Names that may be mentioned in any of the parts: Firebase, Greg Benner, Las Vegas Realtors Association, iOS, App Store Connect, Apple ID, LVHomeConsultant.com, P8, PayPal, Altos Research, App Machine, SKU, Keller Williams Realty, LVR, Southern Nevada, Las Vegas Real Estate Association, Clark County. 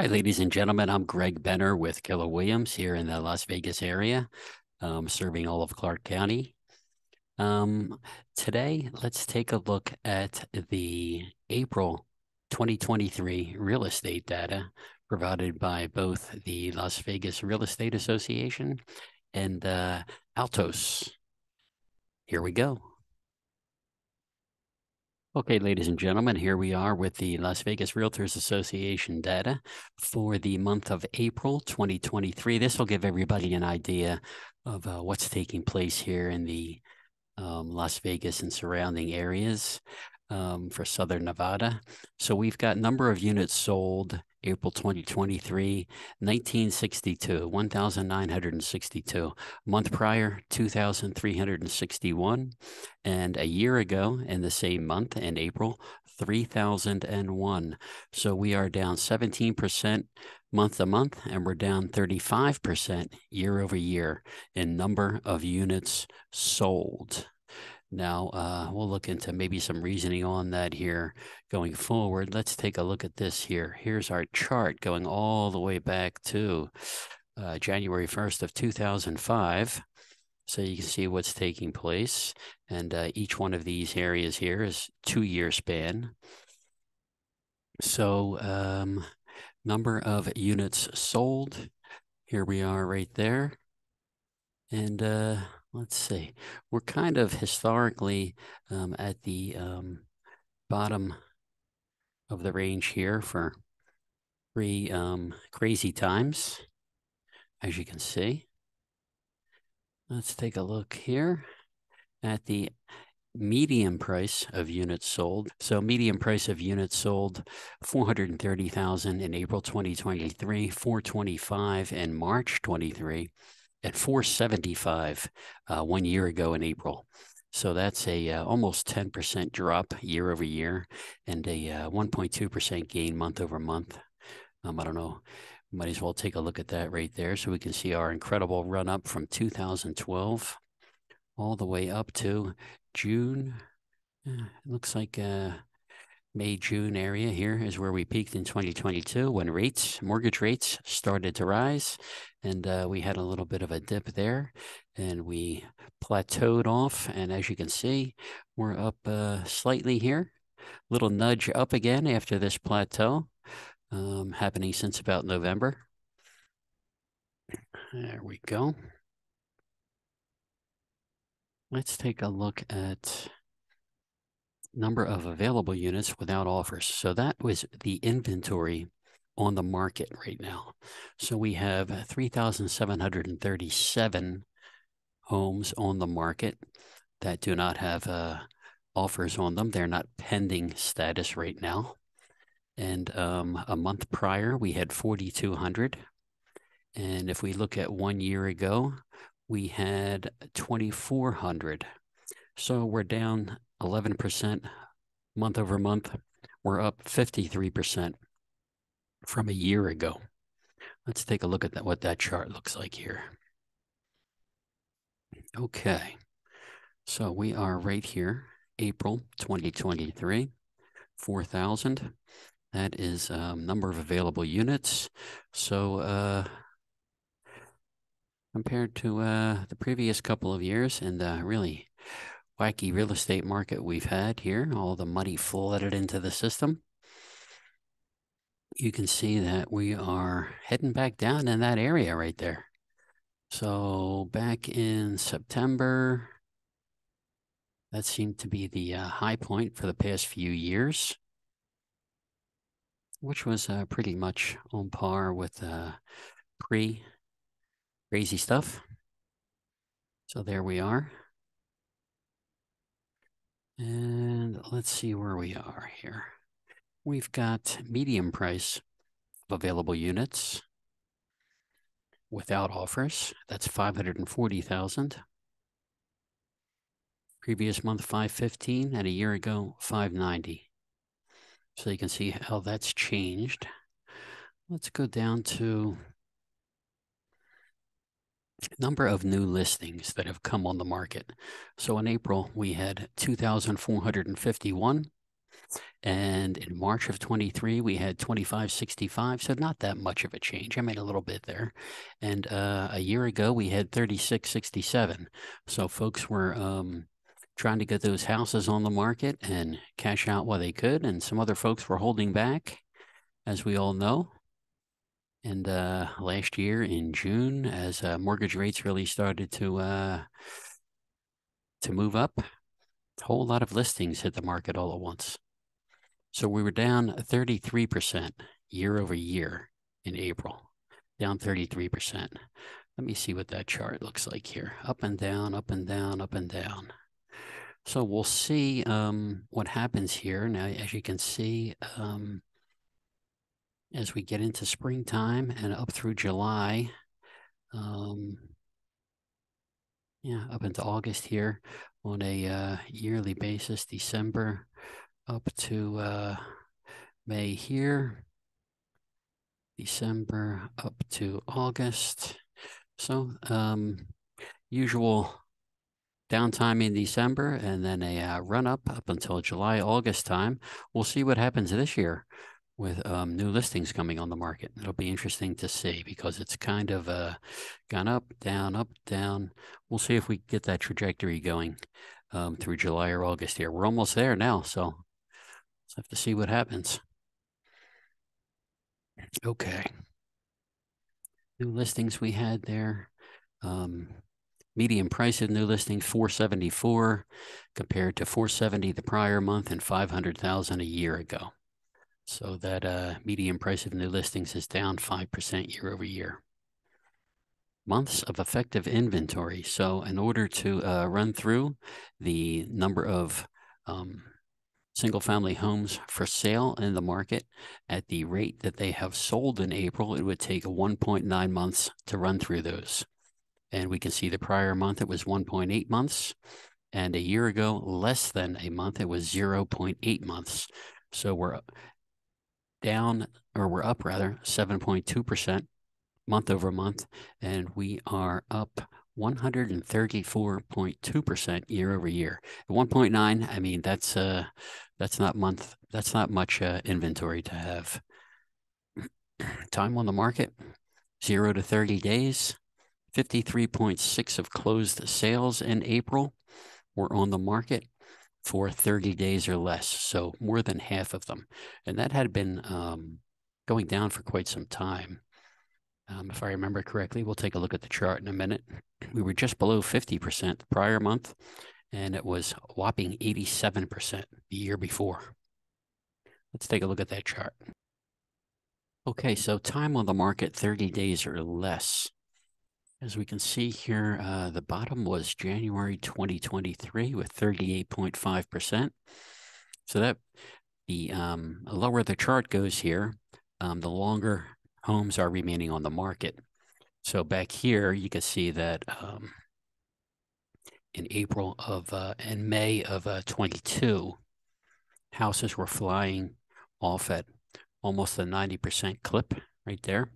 Hi, ladies and gentlemen. I'm Greg Benner with Keller Williams here in the Las Vegas area, serving all of Clark County. Today, let's take a look at the April 2023 real estate data provided by both the Las Vegas Real Estate Association and Altos. Here we go. Okay, ladies and gentlemen, here we are with the Las Vegas Realtors Association data for the month of April 2023. This will give everybody an idea of what's taking place here in the Las Vegas and surrounding areas for Southern Nevada. So we've got number of units sold April 2023, 1962, 1,962. A month prior, 2,361. And a year ago, in the same month, in April, 3,001. So we are down 17% month to month, and we're down 35% year over year in number of units sold. Now, we'll look into maybe some reasoning on that here going forward. Let's take a look at this here. Here's our chart going all the way back to January 1st of 2005. So you can see what's taking place. And each one of these areas here is two-year span. So number of units sold. Here we are right there. And let's see, we're kind of historically at the bottom of the range here for three crazy times, as you can see. Let's take a look here at the median price of units sold. So median price of units sold, 430,000 in April 2023, 425 in March 23. At 475 one year ago in April. So that's a almost 10% drop year over year and a 1.2% gain month over month. I don't know, might as well take a look at that right there so we can see our incredible run up from 2012 all the way up to June. It looks like May, June area here is where we peaked in 2022 when rates, mortgage rates started to rise, and we had a little bit of a dip there and we plateaued off. And as you can see, we're up slightly here, little nudge up again after this plateau happening since about November. There we go. Let's take a look at number of available units without offers. So that was the inventory on the market right now. So we have 3,737 homes on the market that do not have offers on them. They're not pending status right now. And a month prior, we had 4,200. And if we look at one year ago, we had 2,400. So we're down 11% month over month. We're up 53% from a year ago. Let's take a look at that, what that chart looks like here. Okay, so we are right here, April 2023, 4,000. That is number of available units. So compared to the previous couple of years and really wacky real estate market we've had here, all the money flooded into the system, you can see that we are heading back down in that area right there. So back in September, that seemed to be the high point for the past few years, which was pretty much on par with pre-crazy stuff. So there we are. And let's see where we are here. We've got median price of available units without offers. That's 540,000. Previous month, 515, and a year ago, 590. So you can see how that's changed. Let's go down to number of new listings that have come on the market. So in April, we had 2,451. And in March of 23, we had 2565, so not that much of a change. I made a little bit there. And a year ago, we had 3667. So folks were trying to get those houses on the market and cash out while they could. And some other folks were holding back, as we all know. And last year in June, as mortgage rates really started to move up, a whole lot of listings hit the market all at once. So we were down 33% year over year in April, down 33%. Let me see what that chart looks like here. Up and down, up and down, up and down. So we'll see what happens here. Now, as you can see, as we get into springtime and up through July, yeah, up into August here on a yearly basis, December up to May here, December up to August. So usual downtime in December and then a run up until July, August time. We'll see what happens this year with new listings coming on the market. It'll be interesting to see because it's kind of gone up, down, up, down. We'll see if we get that trajectory going through July or August here. We're almost there now, so let's have to see what happens. Okay. New listings we had there. Median price of new listings, $474 compared to $470 the prior month and $500,000 a year ago. So that median price of new listings is down 5% year over year. Months of effective inventory. So in order to run through the number of single-family homes for sale in the market at the rate that they have sold in April, it would take 1.9 months to run through those. And we can see the prior month, it was 1.8 months. And a year ago, less than a month, it was 0.8 months. So we're down, or we're up rather, 7.2% month over month, and we are up 134.2% year over year. 1.9, I mean, that's not much inventory to have. Time on the market, 0 to 30 days, 53.6 of closed sales in April were on the market for 30 days or less, so more than half of them. And that had been going down for quite some time. If I remember correctly, we'll take a look at the chart in a minute. We were just below 50% the prior month, and it was a whopping 87% the year before. Let's take a look at that chart. Okay, so time on the market, 30 days or less. As we can see here, the bottom was January 2023 with 38.5%. So that the lower the chart goes here, the longer homes are remaining on the market. So back here, you can see that in April of and May of 22, houses were flying off at almost a 90% clip right there.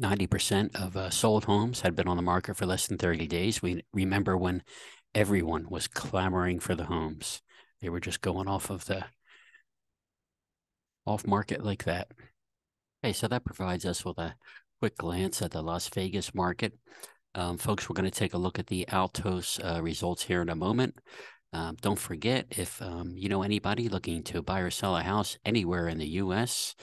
90% of sold homes had been on the market for less than 30 days. We remember when everyone was clamoring for the homes. They were just going off of the off market like that. Okay, so that provides us with a quick glance at the Las Vegas market. Folks, we're going to take a look at the Altos results here in a moment. Don't forget, if you know anybody looking to buy or sell a house anywhere in the U.S.,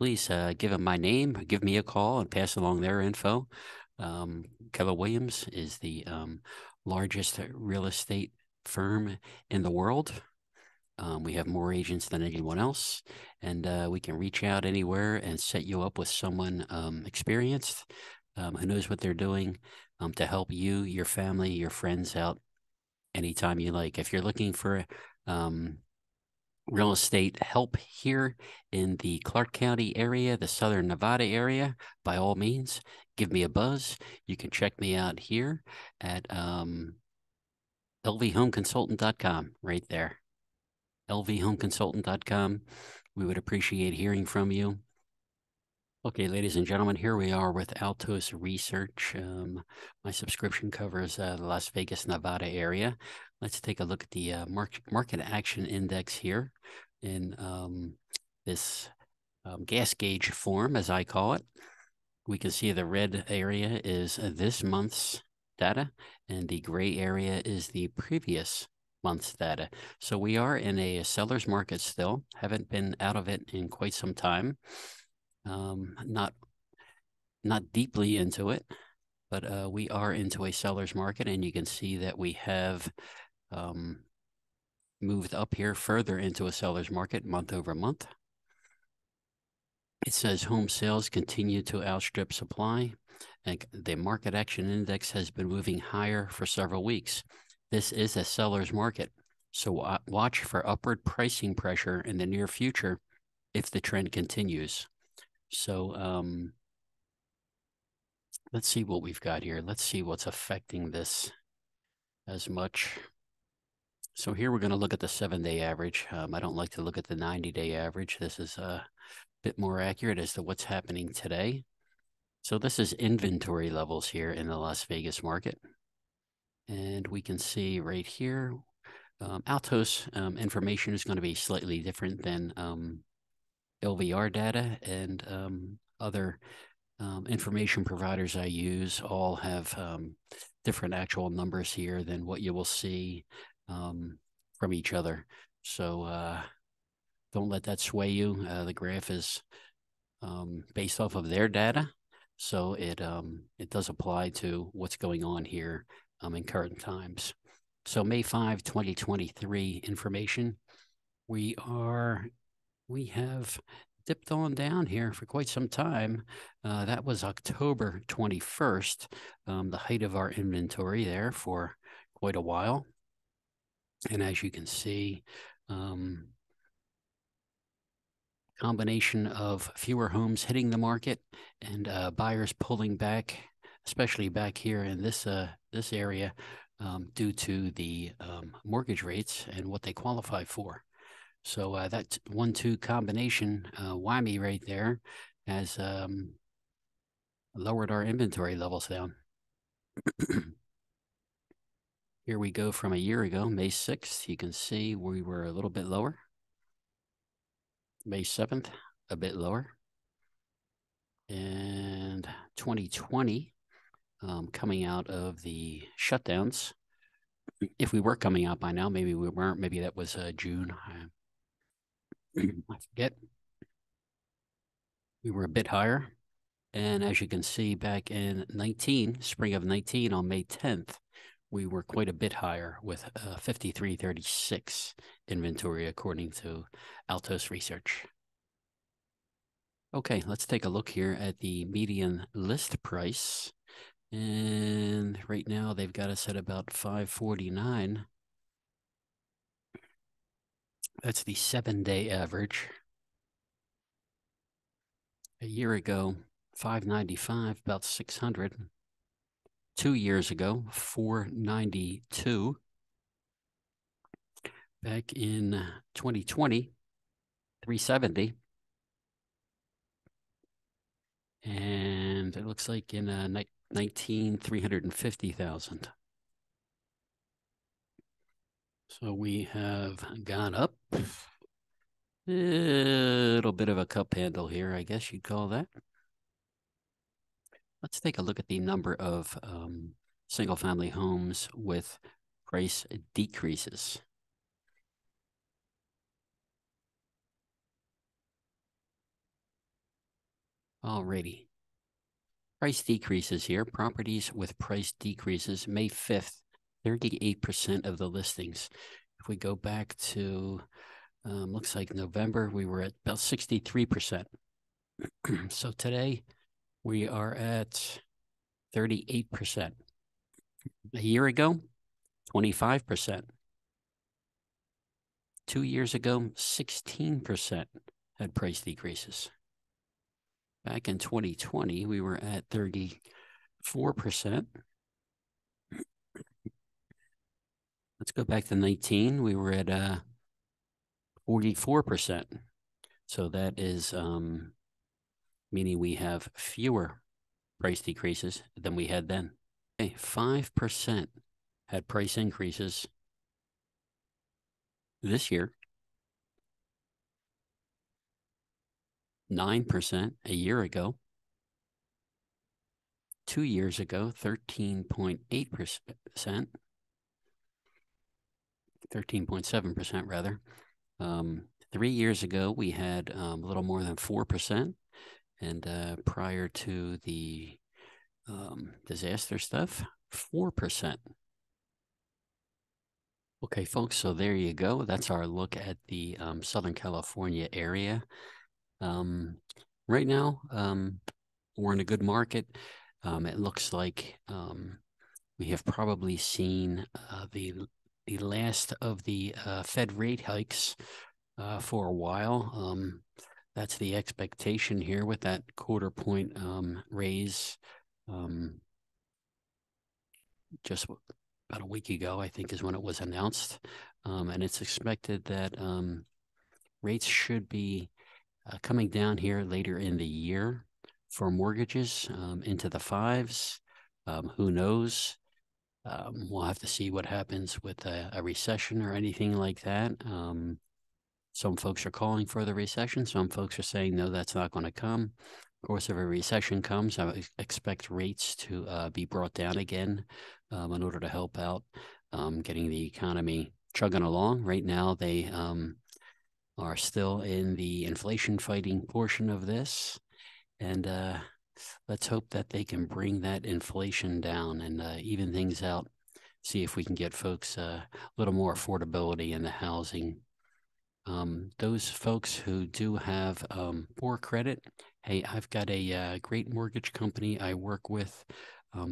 please give them my name, give me a call, and pass along their info. Keller Williams is the largest real estate firm in the world. We have more agents than anyone else, and we can reach out anywhere and set you up with someone experienced who knows what they're doing to help you, your family, your friends out anytime you like. If you're looking for real estate help here in the Clark County area, the Southern Nevada area, by all means, give me a buzz. You can check me out here at LVHomeConsultant.com, right there. LVHomeConsultant.com. We would appreciate hearing from you. Okay, ladies and gentlemen, here we are with Altos Research. My subscription covers the Las Vegas, Nevada area. Let's take a look at the market action index here in this gas gauge form, as I call it. We can see the red area is this month's data, and the gray area is the previous month's data. So we are in a seller's market still. Haven't been out of it in quite some time. Not deeply into it, but we are into a seller's market, and you can see that we have moved up here further into a seller's market month over month. It says home sales continue to outstrip supply, and the market action index has been moving higher for several weeks. This is a seller's market, so watch for upward pricing pressure in the near future if the trend continues. So let's see what we've got here. Let's see what's affecting this as much. So here we're going to look at the 7-day average. I don't like to look at the 90-day average. This is a bit more accurate as to what's happening today. So this is inventory levels here in the Las Vegas market. And we can see right here, Altos information is going to be slightly different than LVR data, and other information providers I use all have different actual numbers here than what you will see from each other. So don't let that sway you. The graph is based off of their data, so it does apply to what's going on here in current times. So May 5, 2023 information. We have dipped on down here for quite some time. That was October 21st, the height of our inventory there for quite a while. And as you can see, combination of fewer homes hitting the market and buyers pulling back, especially back here in this, this area due to the mortgage rates and what they qualify for. So that 1-2 combination, whammy right there, has lowered our inventory levels down. Here we go from a year ago, May 6th. You can see we were a little bit lower. May 7th, a bit lower. And 2020, coming out of the shutdowns. If we were coming out by now, maybe we weren't. Maybe that was June. I forget. We were a bit higher, and as you can see, back in spring of 19, on May 10th, we were quite a bit higher with 5336 inventory according to Altos Research. Okay, let's take a look here at the median list price, and right now they've got us at about $549. That's the 7-day average. A year ago, $595, about $600. 2 years ago, $492. Back in 2020, $370. And it looks like in 19, $350,000. So we have gone up. A little bit of a cup handle here, I guess you'd call that. Let's take a look at the number of single-family homes with price decreases. Alrighty. Price decreases here. Properties with price decreases, May 5th. 38% of the listings. If we go back to, looks like November, we were at about 63%. So today we are at 38%. A year ago, 25%. 2 years ago, 16% had price decreases. Back in 2020, we were at 34%. Let's go back to 19. We were at 44%. So that is meaning we have fewer price decreases than we had then. Okay, 5% had price increases this year, 9% a year ago, 2 years ago, 13.8%, 13.7% rather. 3 years ago, we had a little more than 4%. And prior to the disaster stuff, 4%. Okay, folks, so there you go. That's our look at the Southern California area. Right now, we're in a good market. It looks like we have probably seen the last of the Fed rate hikes for a while. That's the expectation here with that quarter point raise just about a week ago, I think, is when it was announced. And it's expected that rates should be coming down here later in the year for mortgages into the fives. Who knows? We'll have to see what happens with a recession or anything like that. Some folks are calling for the recession. Some folks are saying, no, that's not going to come. Of course, if a recession comes, I expect rates to be brought down again in order to help out getting the economy chugging along. Right now, they are still in the inflation fighting portion of this. And let's hope that they can bring that inflation down and even things out, see if we can get folks a little more affordability in the housing. Those folks who do have poor credit, hey, I've got a great mortgage company I work with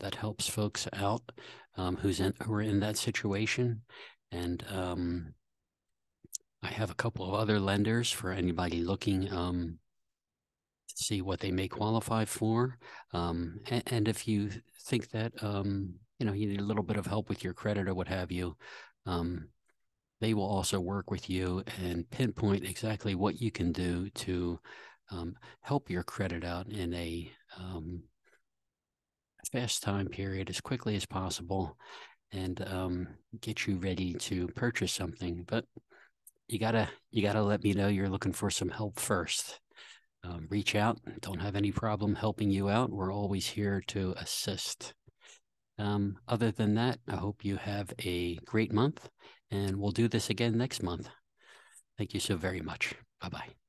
that helps folks out who are in that situation. And I have a couple of other lenders for anybody looking to see what they may qualify for. And if you think that, you know, you need a little bit of help with your credit or what have you, they will also work with you and pinpoint exactly what you can do to help your credit out in a fast time period as quickly as possible and get you ready to purchase something. But you gotta let me know you're looking for some help first. Reach out. Don't have any problem helping you out. We're always here to assist. Other than that, I hope you have a great month, and we'll do this again next month. Thank you so very much. Bye-bye.